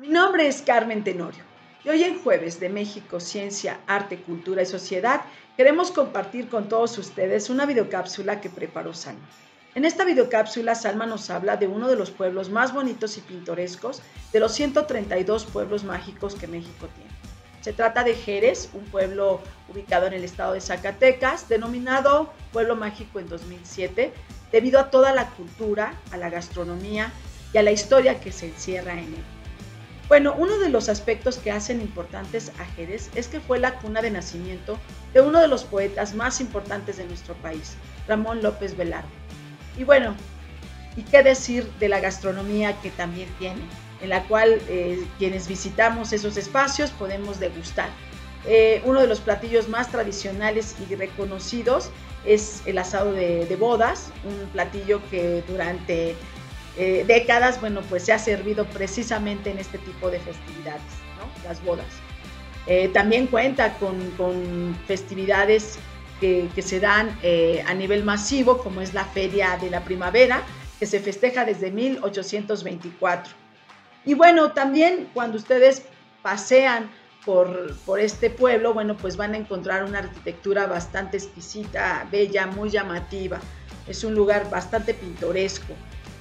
Mi nombre es Carmen Tenorio y hoy en Jueves de México, Ciencia, Arte, Cultura y Sociedad queremos compartir con todos ustedes una videocápsula que preparó Salma. En esta videocápsula Salma nos habla de uno de los pueblos más bonitos y pintorescos de los 132 pueblos mágicos que México tiene. Se trata de Jerez, un pueblo ubicado en el estado de Zacatecas, denominado Pueblo Mágico en 2007, debido a toda la cultura, a la gastronomía y a la historia que se encierra en él. Bueno, uno de los aspectos que hacen importantes a Jerez es que fue la cuna de nacimiento de uno de los poetas más importantes de nuestro país, Ramón López Velarde. Y bueno, ¿y qué decir de la gastronomía que también tiene? En la cual quienes visitamos esos espacios podemos degustar. Uno de los platillos más tradicionales y reconocidos es el asado de bodas, un platillo que durante décadas, bueno, pues se ha servido precisamente en este tipo de festividades, ¿no? Las bodas. También cuenta con festividades que se dan a nivel masivo, como es la Feria de la Primavera, que se festeja desde 1824. Y bueno, también cuando ustedes pasean por este pueblo, bueno, pues van a encontrar una arquitectura bastante exquisita, bella, muy llamativa. Es un lugar bastante pintoresco.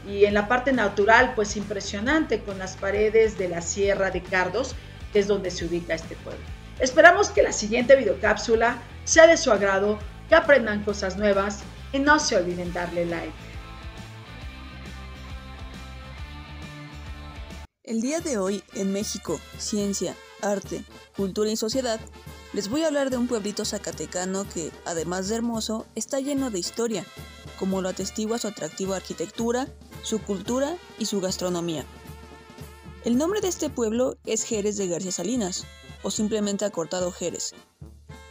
Y en la parte natural, pues impresionante, con las paredes de la Sierra de Cardos, que es donde se ubica este pueblo. Esperamos que la siguiente videocápsula sea de su agrado, que aprendan cosas nuevas y no se olviden darle like. El día de hoy, en México, Ciencia, Arte, Cultura y Sociedad, les voy a hablar de un pueblito zacatecano que, además de hermoso, está lleno de historia, como lo atestigua su atractiva arquitectura, su cultura y su gastronomía. El nombre de este pueblo es Jerez de García Salinas, o simplemente acortado Jerez,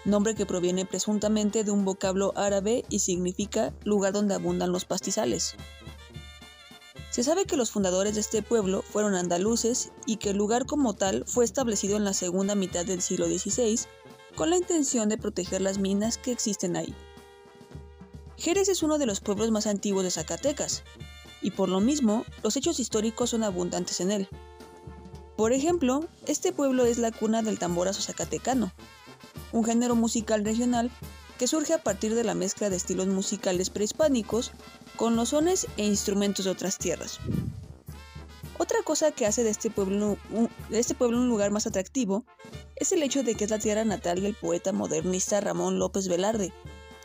nombre que proviene presuntamente de un vocablo árabe y significa lugar donde abundan los pastizales. Se sabe que los fundadores de este pueblo fueron andaluces y que el lugar como tal fue establecido en la segunda mitad del siglo XVI con la intención de proteger las minas que existen ahí. Jerez es uno de los pueblos más antiguos de Zacatecas, y por lo mismo, los hechos históricos son abundantes en él. Por ejemplo, este pueblo es la cuna del tamborazo zacatecano, un género musical regional que surge a partir de la mezcla de estilos musicales prehispánicos con los sones e instrumentos de otras tierras. Otra cosa que hace de este pueblo un lugar más atractivo es el hecho de que es la tierra natal del poeta modernista Ramón López Velarde,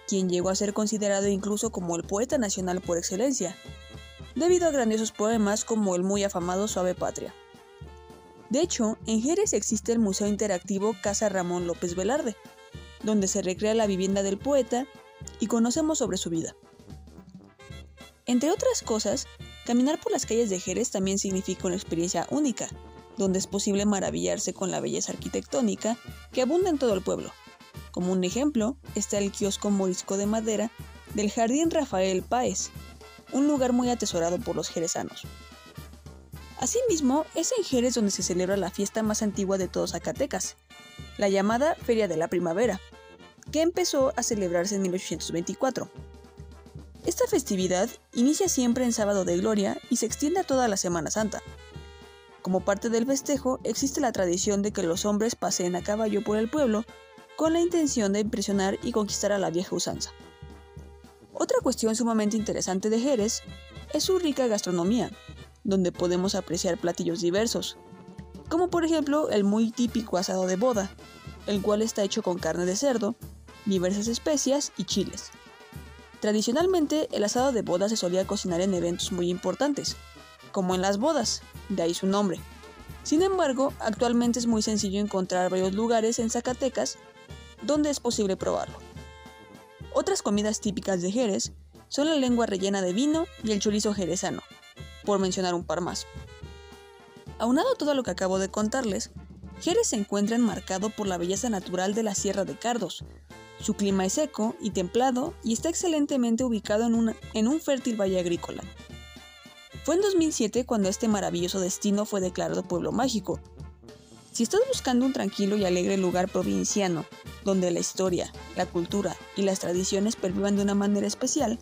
quien llegó a ser considerado incluso como el poeta nacional por excelencia, debido a grandiosos poemas como el muy afamado Suave Patria. De hecho, en Jerez existe el Museo Interactivo Casa Ramón López Velarde, donde se recrea la vivienda del poeta y conocemos sobre su vida. Entre otras cosas, caminar por las calles de Jerez también significa una experiencia única, donde es posible maravillarse con la belleza arquitectónica que abunda en todo el pueblo. Como un ejemplo, está el kiosco morisco de madera del Jardín Rafael Páez, un lugar muy atesorado por los jerezanos. Asimismo, es en Jerez donde se celebra la fiesta más antigua de todo Zacatecas, la llamada Feria de la Primavera, que empezó a celebrarse en 1824. Esta festividad inicia siempre en Sábado de Gloria y se extiende a toda la Semana Santa. Como parte del festejo, existe la tradición de que los hombres paseen a caballo por el pueblo con la intención de impresionar y conquistar a la vieja usanza. Otra cuestión sumamente interesante de Jerez es su rica gastronomía, donde podemos apreciar platillos diversos, como por ejemplo el muy típico asado de boda, el cual está hecho con carne de cerdo, diversas especias y chiles. Tradicionalmente, el asado de boda se solía cocinar en eventos muy importantes, como en las bodas, de ahí su nombre. Sin embargo, actualmente es muy sencillo encontrar varios lugares en Zacatecas donde es posible probarlo. Otras comidas típicas de Jerez son la lengua rellena de vino y el chorizo jerezano, por mencionar un par más. Aunado a todo lo que acabo de contarles, Jerez se encuentra enmarcado por la belleza natural de la Sierra de Cardos. Su clima es seco y templado y está excelentemente ubicado en un fértil valle agrícola. Fue en 2007 cuando este maravilloso destino fue declarado Pueblo Mágico. Si estás buscando un tranquilo y alegre lugar provinciano, donde la historia, la cultura y las tradiciones pervivan de una manera especial,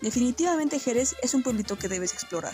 definitivamente Jerez es un pueblito que debes explorar.